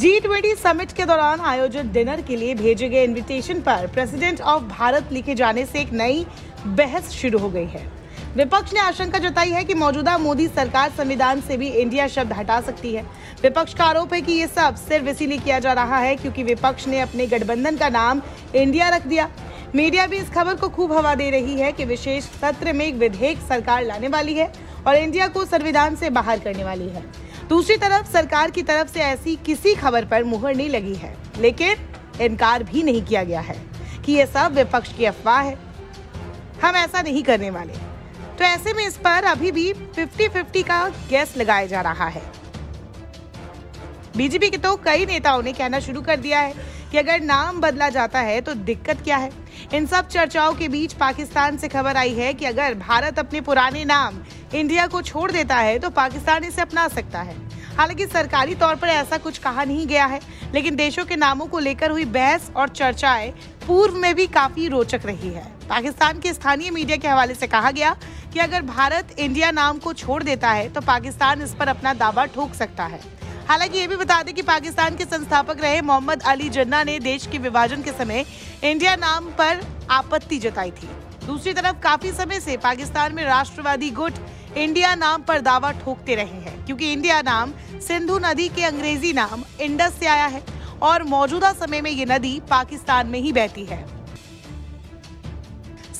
G20 summit के दौरान आयोजित डिनर के लिए भेजे गए इनविटेशन पर प्रेसिडेंट ऑफ भारत लिखे जाने से एक नई बहस शुरू हो गई है। विपक्ष ने आशंका जताई है कि मौजूदा मोदी सरकार संविधान से भी इंडिया शब्द हटा सकती है। विपक्ष का आरोप है कि ये सब सिर्फ इसीलिए किया जा रहा है क्योंकि विपक्ष ने अपने गठबंधन का नाम इंडिया रख दिया। मीडिया भी इस खबर को खूब हवा दे रही है कि विशेष सत्र में एक विधेयक सरकार लाने वाली है और इंडिया को संविधान से बाहर करने वाली है। दूसरी तरफ सरकार की तरफ से ऐसी किसी खबर पर मुहर नहीं लगी है, लेकिन इनकार भी नहीं किया गया है कि यह सब विपक्ष की अफवाह है, हम ऐसा नहीं करने वाले। तो ऐसे में इस पर अभी भी 50-50 का गैस लगाया जा रहा है। बीजेपी के तो कई नेताओं ने कहना शुरू कर दिया है कि अगर नाम बदला जाता है तो दिक्कत क्या है। इन सब चर्चाओं के बीच पाकिस्तान से खबर आई है कि अगर भारत अपने पुराने नाम इंडिया को छोड़ देता है तो पाकिस्तान इसे अपना सकता है। हालांकि सरकारी तौर पर ऐसा कुछ कहा नहीं गया है, लेकिन देशों के नामों को लेकर हुई बहस और चर्चाएं पूर्व में भी काफी रोचक रही है। पाकिस्तान के स्थानीय मीडिया के हवाले से कहा गया कि अगर भारत इंडिया नाम को छोड़ देता है तो पाकिस्तान इस पर अपना दावा ठोक सकता है। हालांकि ये भी बता दें कि पाकिस्तान के संस्थापक रहे मोहम्मद अली जिन्ना ने देश के विभाजन के समय इंडिया नाम पर आपत्ति जताई थी। दूसरी तरफ काफी समय से पाकिस्तान में राष्ट्रवादी गुट इंडिया नाम पर दावा ठोकते रहे हैं, क्योंकि इंडिया नाम सिंधु नदी के अंग्रेजी नाम इंडस से आया है और मौजूदा समय में ये नदी पाकिस्तान में ही बहती है।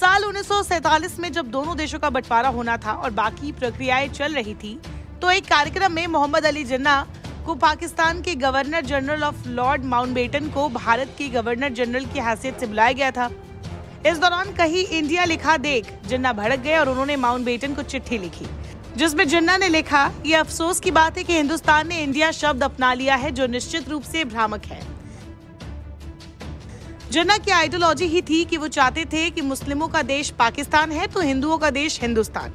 साल 1947 में जब दोनों देशों का बंटवारा होना था और बाकी प्रक्रियाएं चल रही थी, तो एक कार्यक्रम में मोहम्मद अली जिन्ना को पाकिस्तान के governor general of lord Mountbatten को भारत के गवर्नर जनरल की हैसियत से बुलाया गया था। इस दौरान कहीं इंडिया लिखा देख जिन्ना भड़क गए और उन्होंने माउंटबेटन को चिट्ठी लिखी, जिसमें जिन्ना ने लिखा, ये अफसोस की बात है कि हिंदुस्तान ने इंडिया शब्द अपना लिया है जो निश्चित रूप से भ्रामक है। जिन्ना की आइडियोलॉजी ही थी कि वो चाहते थे कि मुस्लिमों का देश पाकिस्तान है तो हिंदुओं का देश हिंदुस्तान।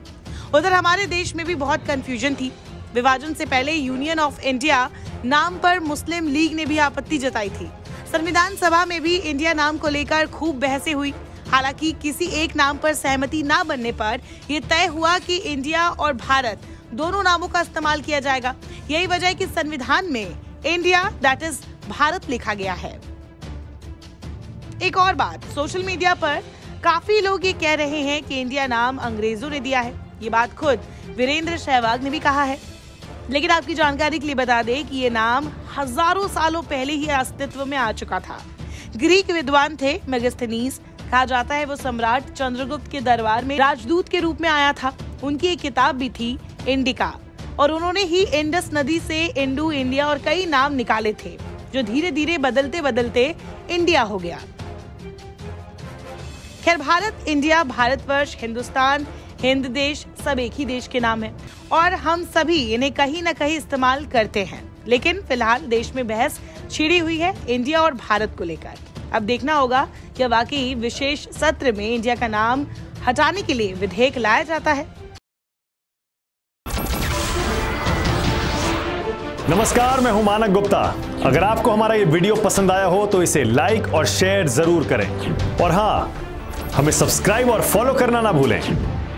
उधर हमारे देश में भी बहुत कंफ्यूजन थी। विभाजन से पहले यूनियन ऑफ इंडिया नाम पर मुस्लिम लीग ने भी आपत्ति जताई थी। संविधान सभा में भी इंडिया नाम को लेकर खूब बहसें हुई। हालांकि किसी एक नाम पर सहमति ना बनने पर यह तय हुआ कि इंडिया और भारत दोनों नामों का इस्तेमाल किया जाएगा। यही वजह है कि संविधान में इंडिया दैट इज भारत लिखा गया है। एक और बात, सोशल मीडिया पर काफी लोग ये कह रहे हैं कि इंडिया नाम अंग्रेजों ने दिया है। ये बात खुद वीरेंद्र सहवाग ने भी कहा है, लेकिन आपकी जानकारी के लिए बता दें कि ये नाम हजारों सालों पहले ही अस्तित्व में आ चुका था। ग्रीक विद्वान थे मेगस्थनीज, कहा जाता है वो सम्राट चंद्रगुप्त के दरबार में राजदूत के रूप में आया था। उनकी एक किताब भी थी इंडिका, और उन्होंने ही इंडस नदी से इंडू, इंडिया और कई नाम निकाले थे, जो धीरे धीरे बदलते बदलते इंडिया हो गया। खैर, भारत, इंडिया, भारतवर्ष, हिंदुस्तान, हिंद देश सब एक ही देश के नाम है और हम सभी इन्हें कहीं न कहीं इस्तेमाल करते हैं। लेकिन फिलहाल देश में बहस छिड़ी हुई है इंडिया और भारत को लेकर। अब देखना होगा क्या वाकई विशेष सत्र में इंडिया का नाम हटाने के लिए विधेयक लाया जाता है। नमस्कार, मैं हूं मानव गुप्ता। अगर आपको हमारा ये वीडियो पसंद आया हो तो इसे लाइक और शेयर जरूर करें, और हाँ, हमें सब्सक्राइब और फॉलो करना ना भूलें